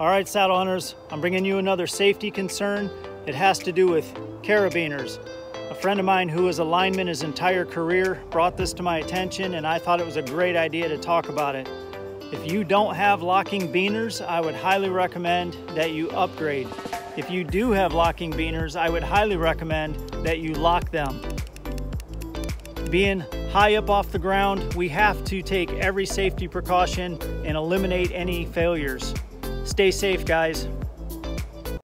All right, saddle hunters, I'm bringing you another safety concern. It has to do with carabiners. A friend of mine who was a lineman his entire career brought this to my attention, and I thought it was a great idea to talk about it. If you don't have locking beaners, I would highly recommend that you upgrade. If you do have locking beaners, I would highly recommend that you lock them. Being high up off the ground, we have to take every safety precaution and eliminate any failures. Stay safe, guys.